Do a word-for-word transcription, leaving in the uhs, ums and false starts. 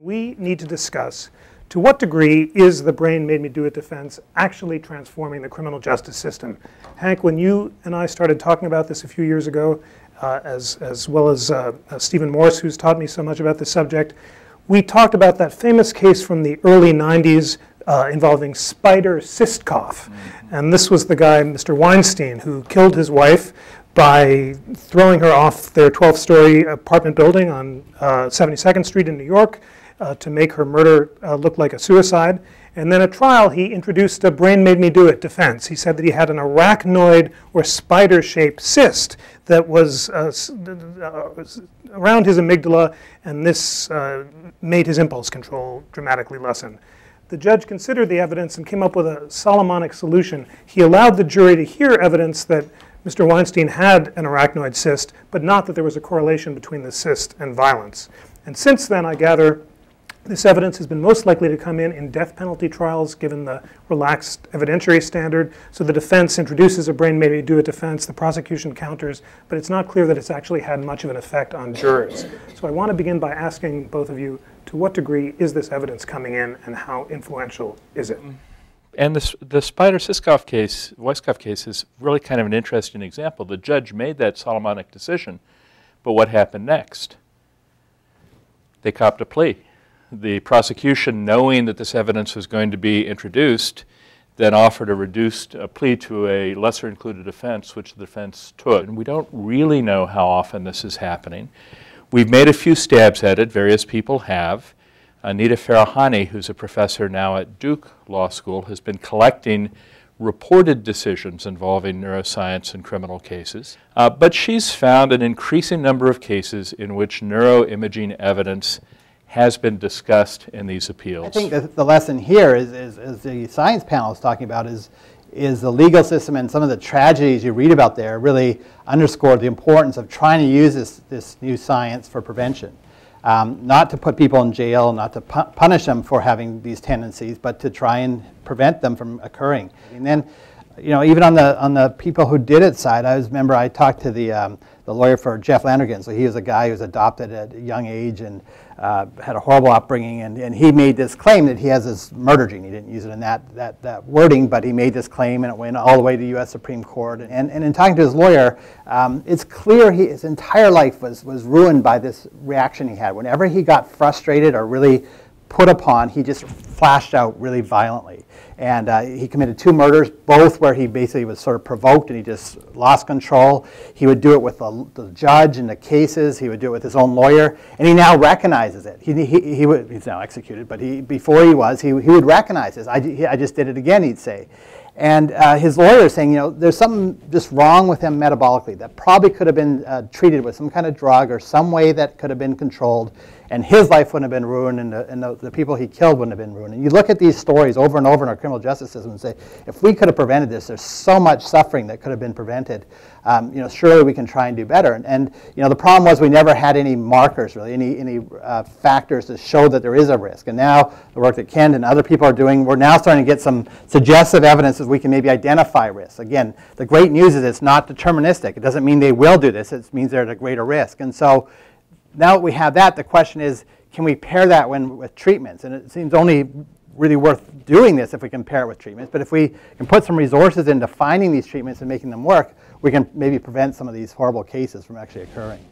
We need to discuss to what degree is the brain made me do it defense actually transforming the criminal justice system. Hank, when you and I started talking about this a few years ago, uh, as, as well as uh, uh, Stephen Morse, who's taught me so much about this subject, we talked about that famous case from the early nineties uh, involving Spyder Cystkoff. Mm-hmm. And this was the guy, Mister Weinstein, who killed his wife by throwing her off their twelfth story apartment building on uh, seventy-second street in New York. Uh, to make her murder uh, look like a suicide. And then at trial, he introduced a brain made me do it defense. He said that he had an arachnoid or spider-shaped cyst that was uh, around his amygdala, and this uh, made his impulse control dramatically lessen. The judge considered the evidence and came up with a Solomonic solution. He allowed the jury to hear evidence that Mister Weinstein had an arachnoid cyst, but not that there was a correlation between the cyst and violence. And since then, I gather, this evidence has been most likely to come in in death penalty trials, given the relaxed evidentiary standard. So the defense introduces a brain made me do it defense, the prosecution counters, but it's not clear that it's actually had much of an effect on jurors. So I want to begin by asking both of you, to what degree is this evidence coming in, and how influential is it? And the, the Spyder Cystkoff case, Weisskopf case, is really kind of an interesting example. The judge made that Solomonic decision, but what happened next? They copped a plea. The prosecution, knowing that this evidence was going to be introduced, then offered a reduced a plea to a lesser included offense, which the defense took. And we don't really know how often this is happening. We've made a few stabs at it. Various people have. Anita Farahani, who's a professor now at Duke Law School, has been collecting reported decisions involving neuroscience and criminal cases. Uh, but she's found an increasing number of cases in which neuroimaging evidence has been discussed in these appeals. I think that the lesson here is, is, is the science panel is talking about is, is the legal system, and some of the tragedies you read about there really underscore the importance of trying to use this, this new science for prevention. Um, not to put people in jail, not to pu punish them for having these tendencies, but to try and prevent them from occurring. And then, you know, even on the, on the people who did it side, I was, remember I talked to the, um, the lawyer for Jeff Landergan. So he was a guy who was adopted at a young age and uh, had a horrible upbringing. And, and he made this claim that he has this murder gene. He didn't use it in that, that, that wording, but he made this claim, and it went all the way to the U S Supreme Court. And, and in talking to his lawyer, um, it's clear he, his entire life was, was ruined by this reaction he had. Whenever he got frustrated or really put upon, he just flashed out really violently. And uh, he committed two murders, both where he basically was sort of provoked and he just lost control. He would do it with the, the judge in the cases. He would do it with his own lawyer. And he now recognizes it. He, he, he would, he's now executed, but he, before he was, he, he would recognize this. I, he, I just did it again, he'd say. And uh, his lawyer is saying, you know, there's something just wrong with him metabolically that probably could have been uh, treated with some kind of drug or some way that could have been controlled, and his life wouldn't have been ruined, and the, and the, the people he killed wouldn't have been ruined. And you look at these stories over and over in our criminal justice system and say, if we could have prevented this, there's so much suffering that could have been prevented. Um, you know, surely we can try and do better. And, and you know, the problem was we never had any markers, really, any, any uh, factors to show that there is a risk. And now the work that Ken and other people are doing, we're now starting to get some suggestive evidence that we can maybe identify risks. Again, the great news is it's not deterministic. It doesn't mean they will do this. It means they're at a greater risk. And so now that we have that, the question is, can we pair that when, with treatments? And it seems only really worth doing this if we can pair it with treatments. But if we can put some resources into finding these treatments and making them work, we can maybe prevent some of these horrible cases from actually occurring.